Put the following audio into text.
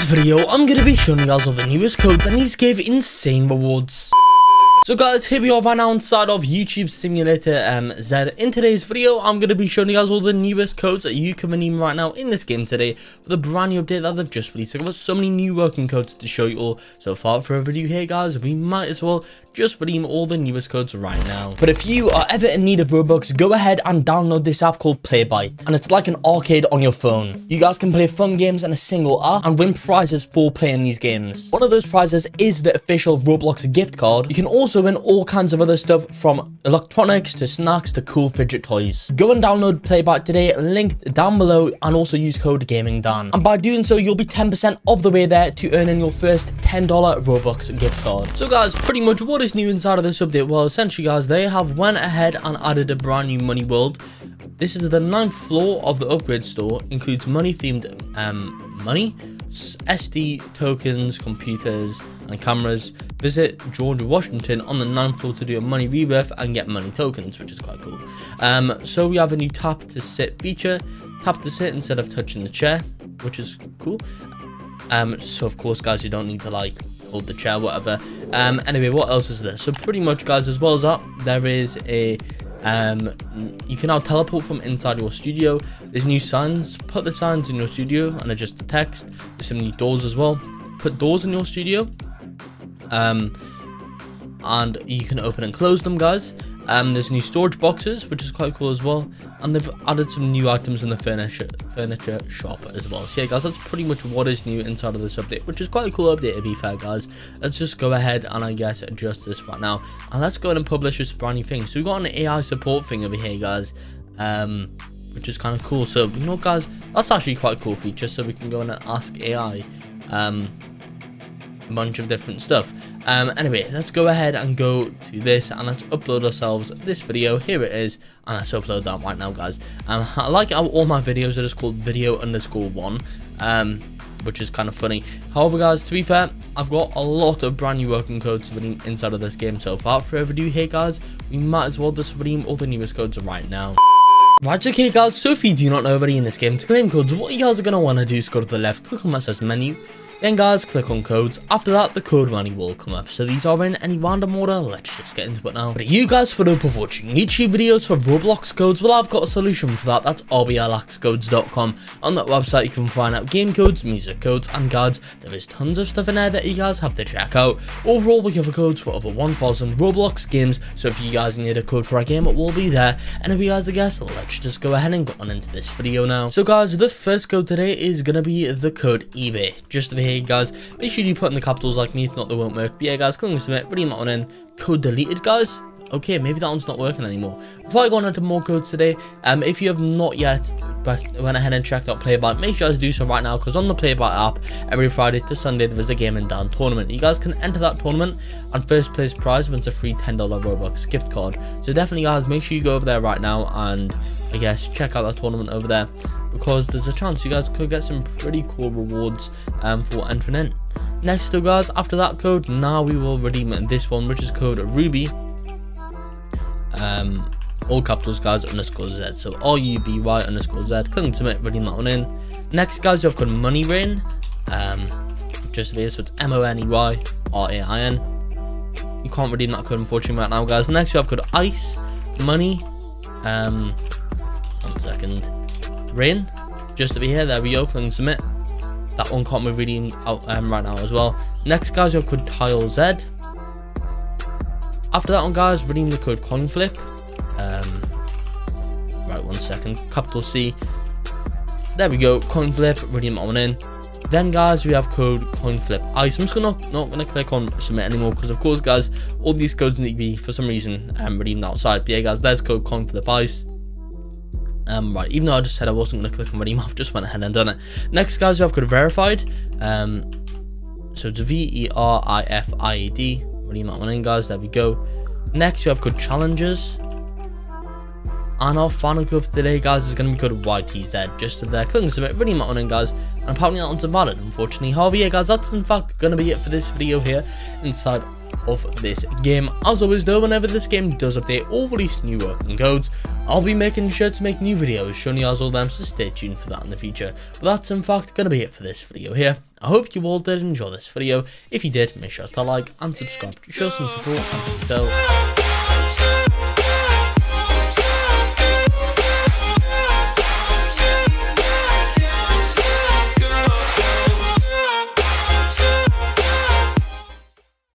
this video, I'm going to be showing you guys all the newest codes and these gave insane rewards. So guys, here we are right now inside of YouTube Simulator Zed. In today's video, I'm going to be showing you guys all the newest codes that you can redeem right now in this game today for the brand new update that they've just released. I've got so many new working codes to show you all. So far for a video here, guys, we might as well just redeem all the newest codes right now. But if you are ever in need of Robux, go ahead and download this app called Playbite. And it's like an arcade on your phone. You guys can play fun games in a single app and win prizes for playing these games. One of those prizes is the official Roblox gift card. You can also win all kinds of other stuff, from electronics to snacks to cool fidget toys. Go and download Playbite today, linked down below, and also use code GAMINGDAN. And by doing so, you'll be 10% of the way there to earning your first $10 Robux gift card. So guys, pretty much what is new inside of this update? Well, essentially guys, they have went ahead and added a brand new money world. This is the 9th floor of the upgrade store, includes money themed money, SD tokens, computers and cameras. Visit George Washington on the 9th floor to do a money rebirth and get money tokens, which is quite cool. So we have a new tap to sit feature, tap to sit instead of touching the chair, which is cool. So of course guys, you don't need to like hold the chair, whatever. Anyway, what else is there? So pretty much guys, as well as that, there is a you can now teleport from inside your studio. There's new signs. Put the signs in your studio and adjust the text. There's some new doors as well. Put doors in your studio, and you can open and close them, guys. There's new storage boxes, which is quite cool as well. And they've added some new items in the furniture shop as well. So yeah, guys, that's pretty much what is new inside of this update, which is quite a cool update to be fair, guys. Let's just go ahead and I guess adjust this right now. And let's go ahead and publish this brand new thing. So we've got an AI support thing over here, guys, which is kind of cool. So, you know, guys, that's actually quite a cool feature. So we can go in and ask AI bunch of different stuff. Anyway, let's go ahead and go to this and let's upload ourselves this video. Here it is, and let's upload that right now, guys. I like how all my videos are just called video_1, which is kind of funny. However guys, to be fair, I've got a lot of brand new working codes redeemed inside of this game so far. For every video here guys, we might as well just redeem all the newest codes right now. Right, okay guys, so if you do not know already in this game, to claim codes, what you guys are going to want to do is go to the left, click on that says menu. Then guys, click on codes. After that, the code running will come up. So these are in any random order. Let's just get into it now. But you guys, for up of watching YouTube videos for Roblox codes, well, I've got a solution for that. That's rblxcodes.com. On that website, you can find out game codes, music codes, and guides. There is tons of stuff in there that you guys have to check out. Overall, we cover codes for over 1,000 Roblox games. So if you guys need a code for a game, it will be there. And if you guys are guessing, let's just go ahead and get on into this video now. So guys, the first code today is going to be the code eBay. Just over here, guys, make sure you put in the capitals like me, if not they won't work. But yeah guys, click on submit, redeem it on in. Code deleted guys. Okay, maybe that one's not working anymore. Before I go on into more codes today, if you have not yet went ahead and checked out Playbite, make sure you guys do so right now, because on the Playbite app, every Friday to Sunday there is a GAMINGDAN tournament. You guys can enter that tournament and first place prize wins a free $10 Robux gift card. So definitely guys, make sure you go over there right now and I guess check out that tournament over there, because there's a chance you guys could get some pretty cool rewards for entering in. Next though guys, after that code, now we will redeem this one, which is code Ruby, all capitals guys, _Z. So RUBY_Z. Click on submit, redeem that one in. Next guys, you've got money rain, just here, so it's MONEYRAIN. You can't redeem that code unfortunately right now guys. Next you have code ice money, 1 second, rain, just to be here. There we go, click on submit. That one can't be redeemed out right now as well. Next guys, you have code tile Z. After that one guys, redeem the code conflip, right, 1 second, capital C, there we go, conflip, redeem that one in. Then guys, we have code coinflip ice. I'm just not gonna click on submit anymore, because of course guys, all these codes need to be for some reason redeemed outside. But yeah guys, there's code conflip ice. Right, even though I just said I wasn't going to click on redeem, I've just went ahead and done it. Next guys, we have code verified, so it's VERIFIED, redeem that one in guys, there we go. Next you have code challenges, and our final code for today guys is going to be code YTZ, just there, click on submit, redeem that one in guys. And apparently that one's invalid unfortunately. However yeah guys, that's in fact going to be it for this video here inside of this game. As always though, whenever this game does update or release new working codes, I'll be making sure to make new videos showing you guys all them, so stay tuned for that in the future. But that's in fact going to be it for this video here. I hope you all did enjoy this video. If you did, make sure to like and subscribe to show some support, and until